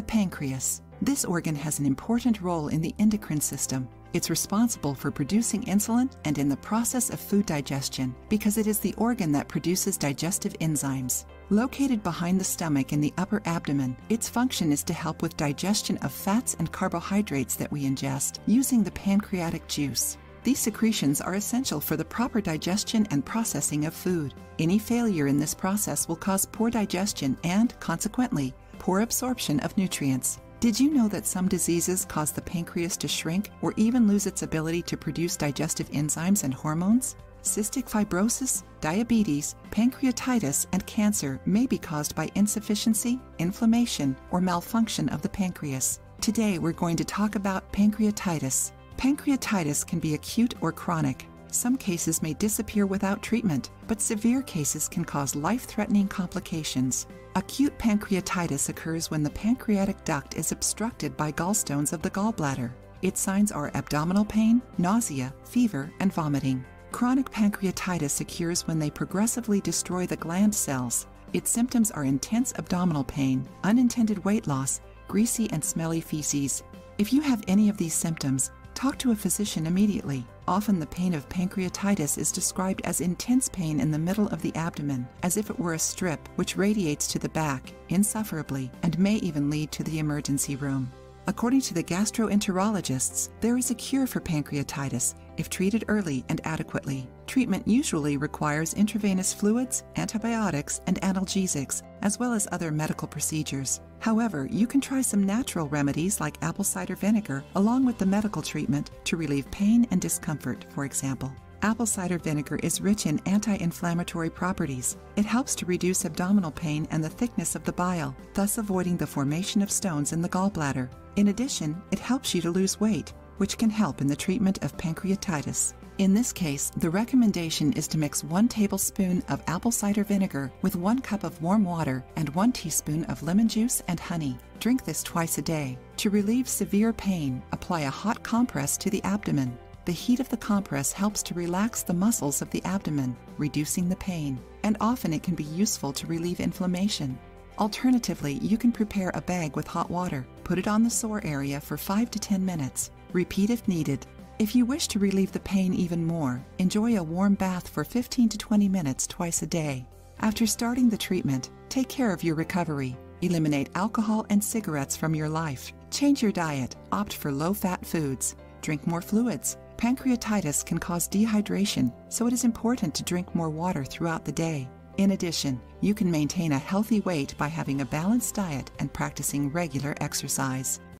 the pancreas. This organ has an important role in the endocrine system. It's responsible for producing insulin and in the process of food digestion, because it is the organ that produces digestive enzymes. Located behind the stomach in the upper abdomen, its function is to help with digestion of fats and carbohydrates that we ingest using the pancreatic juice. These secretions are essential for the proper digestion and processing of food. Any failure in this process will cause poor digestion and, consequently, poor absorption of nutrients. Did you know that some diseases cause the pancreas to shrink or even lose its ability to produce digestive enzymes and hormones? Cystic fibrosis, diabetes, pancreatitis, and cancer may be caused by insufficiency, inflammation, or malfunction of the pancreas. Today we're going to talk about pancreatitis. Pancreatitis can be acute or chronic. Some cases may disappear without treatment, but severe cases can cause life-threatening complications. Acute pancreatitis occurs when the pancreatic duct is obstructed by gallstones of the gallbladder. Its signs are abdominal pain, nausea, fever, and vomiting. Chronic pancreatitis occurs when they progressively destroy the gland cells. Its symptoms are intense abdominal pain, unintended weight loss, greasy and smelly feces. If you have any of these symptoms, talk to a physician immediately. Often the pain of pancreatitis is described as intense pain in the middle of the abdomen, as if it were a strip, which radiates to the back, insufferably, and may even lead to the emergency room. According to the gastroenterologists, there is a cure for pancreatitis if treated early and adequately. Treatment usually requires intravenous fluids, antibiotics, and analgesics, as well as other medical procedures. However, you can try some natural remedies like apple cider vinegar along with the medical treatment to relieve pain and discomfort, for example. Apple cider vinegar is rich in anti-inflammatory properties. It helps to reduce abdominal pain and the thickness of the bile, thus avoiding the formation of stones in the gallbladder. In addition, it helps you to lose weight, which can help in the treatment of pancreatitis. In this case, the recommendation is to mix 1 tablespoon of apple cider vinegar with 1 cup of warm water and 1 teaspoon of lemon juice and honey. Drink this twice a day. To relieve severe pain, apply a hot compress to the abdomen. The heat of the compress helps to relax the muscles of the abdomen, reducing the pain, and often it can be useful to relieve inflammation. Alternatively, you can prepare a bag with hot water. Put it on the sore area for 5 to 10 minutes. Repeat if needed. If you wish to relieve the pain even more, enjoy a warm bath for 15 to 20 minutes twice a day. After starting the treatment, take care of your recovery. Eliminate alcohol and cigarettes from your life. Change your diet. Opt for low-fat foods. Drink more fluids. Pancreatitis can cause dehydration, so it is important to drink more water throughout the day. In addition, you can maintain a healthy weight by having a balanced diet and practicing regular exercise.